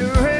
it rain.